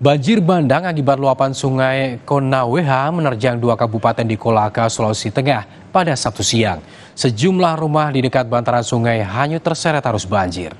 Banjir bandang akibat luapan sungai Konaweha menerjang dua kabupaten di Kolaka, Sulawesi Tengah pada Sabtu siang. Sejumlah rumah di dekat bantaran sungai hanyut terseret arus banjir.